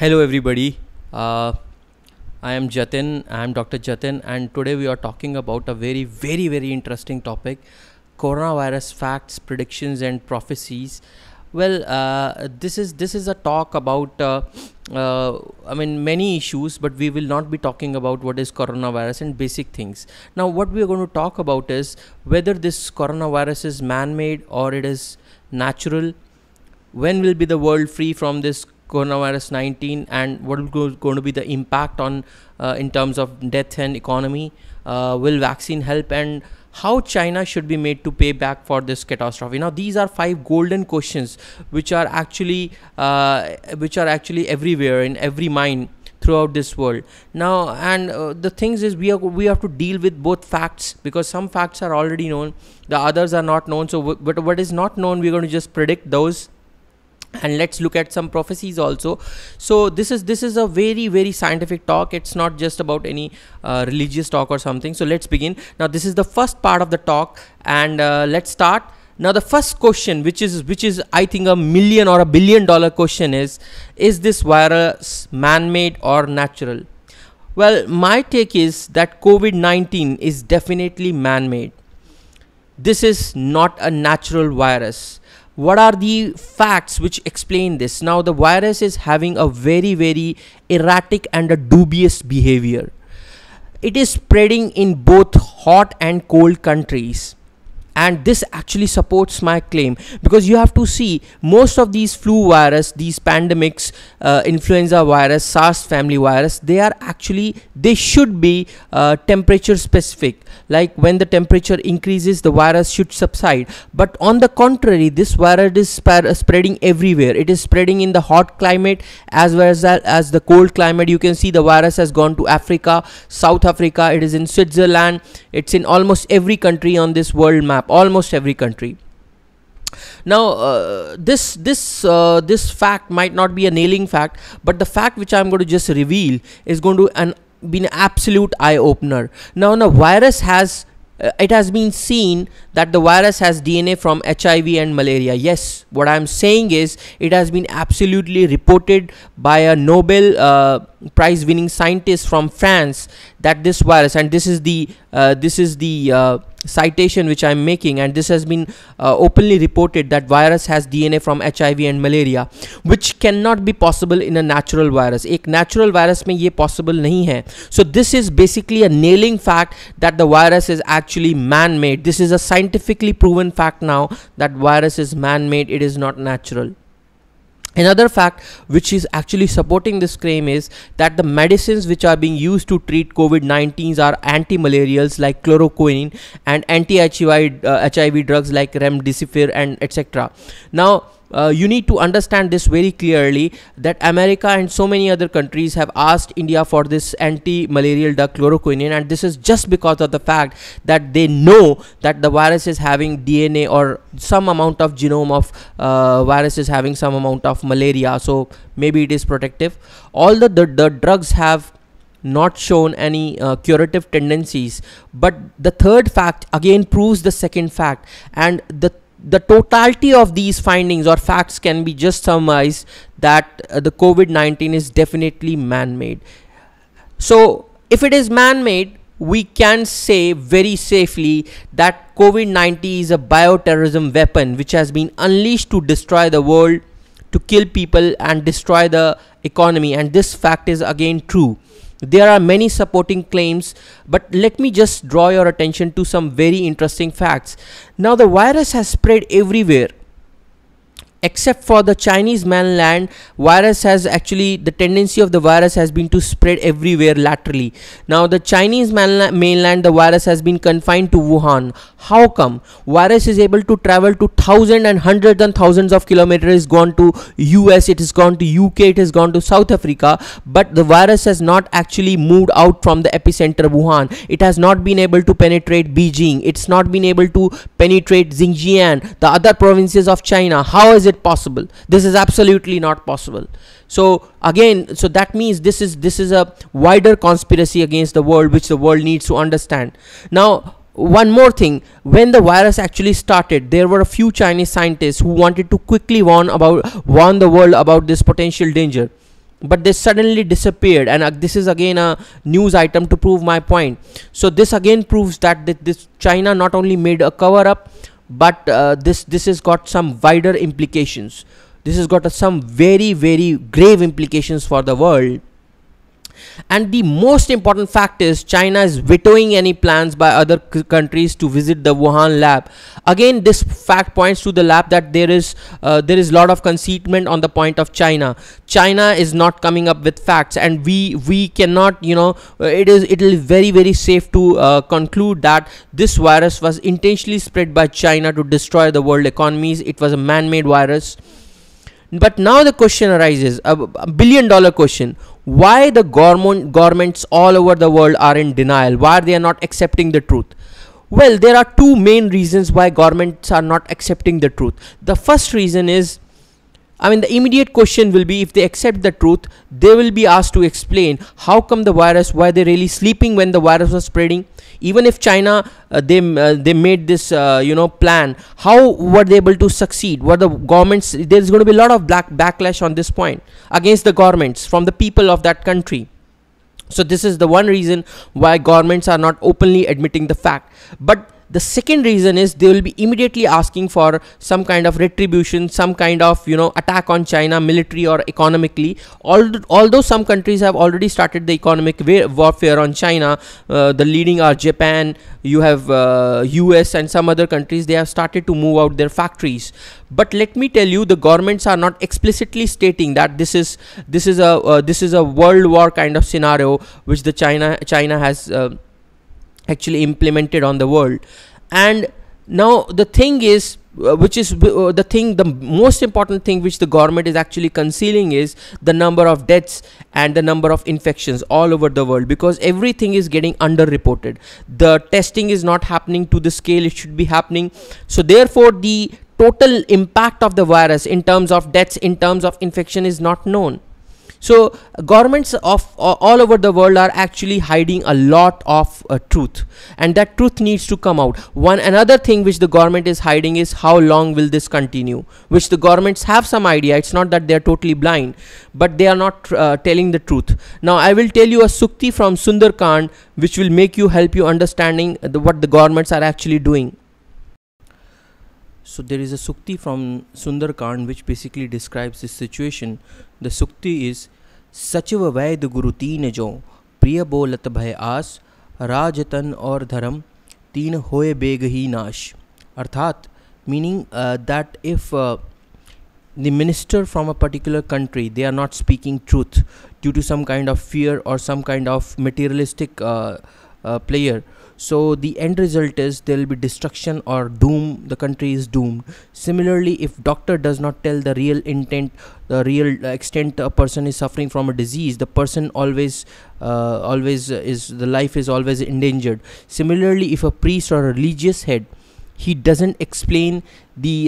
Hello everybody, I am Jatin, I am Dr. Jatin, and today we are talking about a very, very interesting topic, coronavirus facts, predictions and prophecies. Well, this is a talk about I mean many issues, but we will not be talking about what is coronavirus and basic things. Now what we are going to talk about is whether this coronavirus is man-made or it is natural, when will be the world free from this coronavirus 19, and what is going to be the impact on in terms of death and economy, will vaccine help, and how China should be made to pay back for this catastrophe. Now these are 5 golden questions which are actually everywhere in every mind throughout this world now. And the things is we have to deal with both facts, because some facts are already known, the others are not known. So but what is not known, we're going to just predict those, and let's look at some prophecies also. So this is a very, very scientific talk. It's not just about any religious talk or something. So let's begin. Now this is the first part of the talk, and let's start. Now the first question, which is I think $1 million or $1 billion question, is this virus man-made or natural? Well, my take is that COVID-19 is definitely man-made. This is not a natural virus. What are the facts which explain this? Now the virus is having a very, very erratic and a dubious behavior. It is spreading in both hot and cold countries, and this actually supports my claim, because you have to see most of these flu virus, these pandemics, influenza virus, SARS family virus, they should be temperature specific. Like when the temperature increases, the virus should subside. But on the contrary, this virus is spreading everywhere. It is spreading in the hot climate as well as the cold climate. You can see the virus has gone to Africa, South Africa, it is in Switzerland, it's in almost every country on this world map, almost every country. Now this fact might not be a nailing fact, but the fact which I'm going to just reveal is going to be an absolute eye-opener. Now the virus has it has been seen that the virus has DNA from HIV and malaria. Yes, what I am saying is it has been absolutely reported by a Nobel prize winning scientist from France that this virus, and this is the citation which I am making, and this has been openly reported that virus has DNA from HIV and malaria, which cannot be possible in a natural virus. एक natural virus में ये possible नहीं है. So this is basically a nailing fact that the virus is actually man-made. This is a scientifically proven fact now that virus is man-made. It is not natural. Another fact which is actually supporting this claim is that the medicines which are being used to treat COVID-19 are anti-malarials like chloroquine and anti-HIV HIV drugs like remdesivir and etc. Now you need to understand this very clearly, that America and so many other countries have asked India for this anti-malarial drug chloroquine, and this is just because of the fact that they know that the virus is having DNA or some amount of genome of virus is having some amount of malaria, so maybe it is protective. All the drugs have not shown any curative tendencies, but the third fact again proves the second fact, and the totality of these findings or facts can be just summarized that the COVID-19 is definitely man-made. So if it is man-made, we can say very safely that COVID-19 is a bioterrorism weapon which has been unleashed to destroy the world, to kill people and destroy the economy, and this fact is again true. There are many supporting claims, but let me just draw your attention to some very interesting facts. Now the virus has spread everywhere except for the Chinese mainland. Virus has actually, the tendency of the virus has been to spread everywhere laterally. Now the Chinese mainland, the virus has been confined to Wuhan. How come? Virus is able to travel to thousands and hundreds and thousands of kilometers. It's gone to US, it has gone to UK, it has gone to South Africa, but the virus has not actually moved out from the epicenter Wuhan. It has not been able to penetrate Beijing, it's not been able to penetrate Xinjiang, the other provinces of China. How is it possible? This is absolutely not possible. So again, so that means this is a wider conspiracy against the world, which the world needs to understand. Now one more thing, when the virus actually started, there were a few Chinese scientists who wanted to quickly warn the world about this potential danger. but they suddenly disappeared. And this is again a news item to prove my point. So this again proves that this China not only made a cover up, but this has got some wider implications. This has got some very, very grave implications for the world. And the most important fact is China is vetoing any plans by other countries to visit the Wuhan lab. Again, this fact points to the lab that there is lot of concedment on the point of China. China is not coming up with facts, and we cannot, you know, it is very, very safe to conclude that this virus was intentionally spread by China to destroy the world economies. It was a man-made virus. But now the question arises, a $1 billion question: why the governments all over the world are in denial? Why they are not accepting the truth? Well, there are two main reasons why governments are not accepting the truth. The first reason is, I mean, the immediate question will be, if they accept the truth, they will be asked to explain how come the virus, why they really sleeping when the virus was spreading. Even if China they made this you know, plan, how were they able to succeed? Were the governments, there is going to be a lot of backlash on this point against the governments from the people of that country. So this is the one reason why governments are not openly admitting the fact. But the second reason is they will be immediately asking for some kind of retribution, some kind of, you know, attack on China, military or economically. Although some countries have already started the economic warfare on China, the leading are Japan, you have US and some other countries, they have started to move out their factories. But let me tell you, the governments are not explicitly stating that this is a world war kind of scenario which the China has actually implemented on the world. And now the thing is, the most important thing which the government is actually concealing is the number of deaths and the number of infections all over the world, because everything is getting underreported. The testing is not happening to the scale it should be happening. So therefore the total impact of the virus in terms of deaths, in terms of infection, is not known. So governments of all over the world are actually hiding a lot of truth, and that truth needs to come out. Another thing which the government is hiding is how long will this continue, which the governments have some idea. It's not that they are totally blind, but they are not telling the truth. Now I will tell you a sukti from Sundarkand which will help you understanding what the governments are actually doing. So there is a sukti from Sundarkand which basically describes this situation. The sukti is Sachiva Vaid Guru Teen Jo Priya Bolat Bhay Aas Rajatan Aur Dharam Teen Hoye Beghi Nash. Arthat, meaning that if the minister from a particular country, they are not speaking truth due to some kind of fear or some kind of materialistic player, so the end result is there will be destruction or doom. The country is doomed. Similarly, if doctor does not tell the real intent, the real extent a person is suffering from a disease, the person the life is always endangered. Similarly, if a priest or a religious head, he doesn't explain the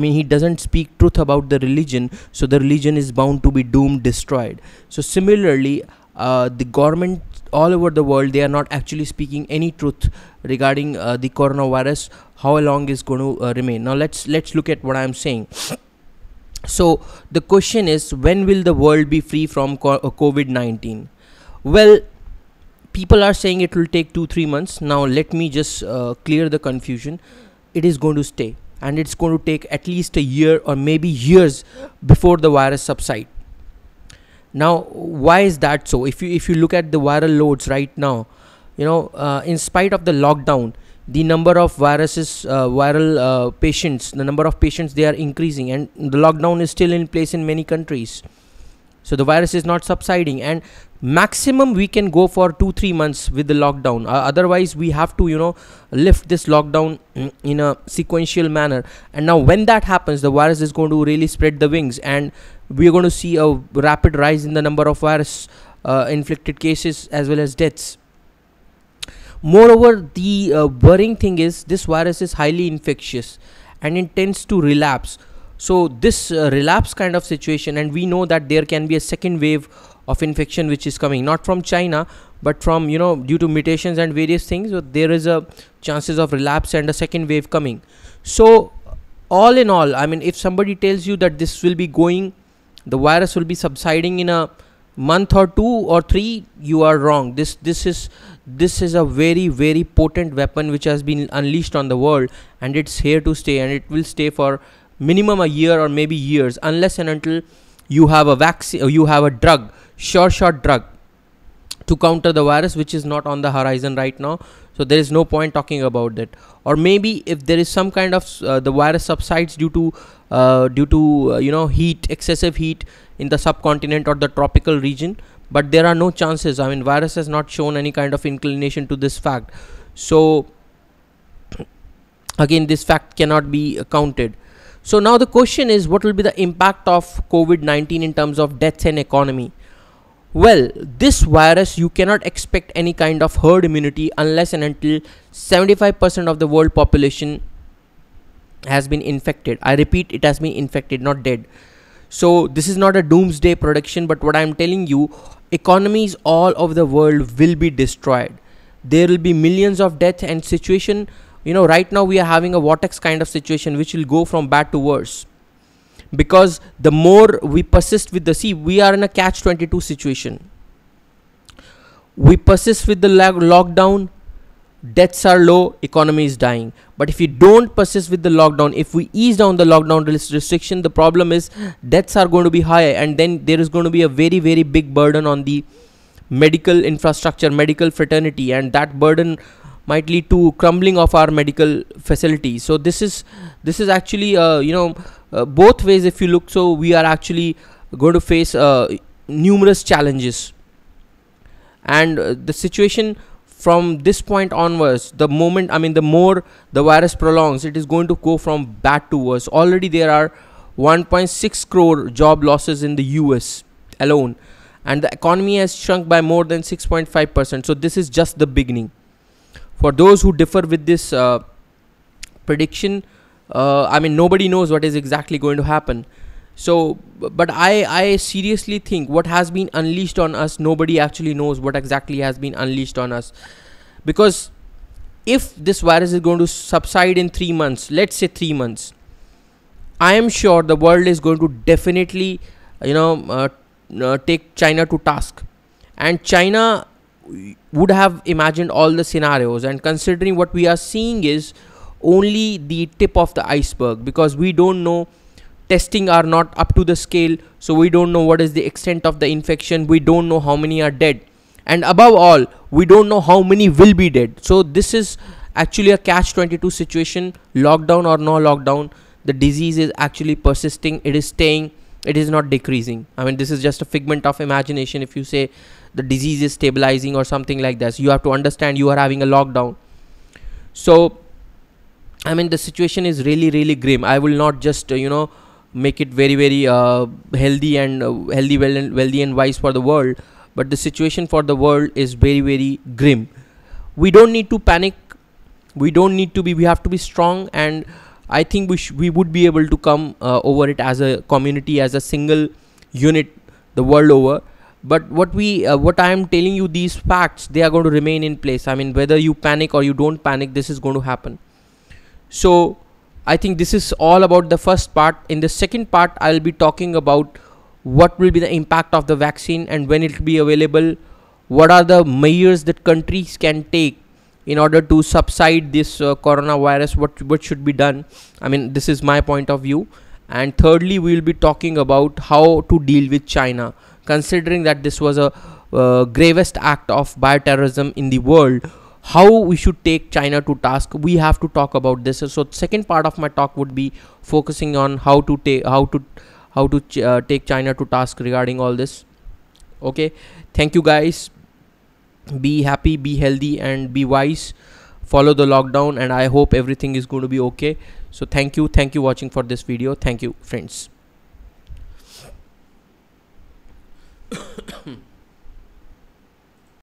he doesn't speak truth about the religion, so the religion is bound to be doomed, destroyed. So similarly, the government all over the world, they are not actually speaking any truth regarding the coronavirus, how long is going to remain. Now let's look at what I am saying. So the question is, when will the world be free from COVID-19? Well, people are saying it will take 2-3 months. Now let me just clear the confusion. It is going to stay, and it's going to take at least a year or maybe years before the virus subsides. Now why is that so? If you look at the viral loads right now, you know, in spite of the lockdown, the number of patients, they are increasing, and the lockdown is still in place in many countries. So the virus is not subsiding, and maximum we can go for 2-3 months with the lockdown. Otherwise we have to, you know, lift this lockdown in a sequential manner. And now when that happens, the virus is going to really spread the wings, and we are going to see a rapid rise in the number of virus inflicted cases as well as deaths. Moreover, the worrying thing is this virus is highly infectious, and it tends to relapse. So this relapse kind of situation, and we know that there can be a second wave of infection which is coming, not from China, but from, you know, due to mutations and various things. So there is a chances of relapse and a second wave coming. So all in all, I mean, if somebody tells you that this will be going the virus will be subsiding in a month or 2 or 3, you are wrong. This is a very, very potent weapon which has been unleashed on the world, and it's here to stay, and it will stay for minimum a year or maybe years, unless and until you have a vaccine or you have a drug, sure-shot drug to counter the virus, which is not on the horizon right now. So there is no point talking about that. Or maybe if there is some kind of the virus subsides due to you know, heat, excessive heat in the subcontinent or the tropical region, but there are no chances. I mean, virus has not shown any kind of inclination to this fact. So again, this fact cannot be counted. So now the question is, what will be the impact of COVID-19 in terms of deaths and economy? Well, this virus, you cannot expect any kind of herd immunity unless and until 75% of the world population has been infected. I repeat, it has been infected, not dead. So this is not a doomsday prediction, but what I am telling you, economies all over the world will be destroyed. There will be millions of deaths and situation. You know, right now we are having a vortex kind of situation which will go from bad to worse. Because the more we persist with the, see, we are in a catch-22 situation. We persist with the lockdown, deaths are low, economy is dying. But if you don't persist with the lockdown, if we ease down the lockdown restriction, the problem is deaths are going to be high, and then there is going to be a very, very big burden on the medical infrastructure, medical fraternity, and that burden might lead to crumbling of our medical facilities. So this is actually you know, both ways if you look. So we are actually going to face numerous challenges, and the situation from this point onwards, the moment, I mean, the more the virus prolongs, it is going to go from bad to worse. Already there are 1.6 crore job losses in the US alone, and the economy has shrunk by more than 6.5%. So this is just the beginning. For those who differ with this prediction, I mean, nobody knows what is exactly going to happen. So, but I seriously think what has been unleashed on us, nobody actually knows what exactly has been unleashed on us. Because if this virus is going to subside in 3 months, let's say 3 months, I am sure the world is going to definitely, you know, take China to task. And China would have imagined all the scenarios, and considering what we are seeing is only the tip of the iceberg, because we don't know, testing are not up to the scale, so we don't know what is the extent of the infection, we don't know how many are dead, and above all, we don't know how many will be dead. So this is actually a catch-22 situation. Lockdown or no lockdown, the disease is actually persisting, it is staying, it is not decreasing. I mean, this is just a figment of imagination if you say the disease is stabilizing or something like that. So you have to understand you are having a lockdown. So I mean, the situation is really, really grim. I will not just you know, make it very, very healthy and wealthy and wise for the world, but the situation for the world is very, very grim. We don't need to panic, we don't need to be, we have to be strong, and I think we would be able to come over it as a community, as a single unit the world over. But what I am telling you, these facts, they are going to remain in place. I mean, whether you panic or you don't panic, this is going to happen. So I think this is all about the first part. In the second part, I will be talking about what will be the impact of the vaccine and when it will be available, what are the measures that countries can take in order to subside this coronavirus, what should be done. I mean, this is my point of view. And thirdly, we will be talking about how to deal with China, considering that this was a gravest act of bioterrorism in the world. How we should take China to task, we have to talk about this. So second part of my talk would be focusing on how to take China to task regarding all this. Okay, thank you guys. Be happy, be healthy, and be wise. Follow the lockdown, and I hope everything is going to be okay. So thank you watching for this video. Thank you, friends.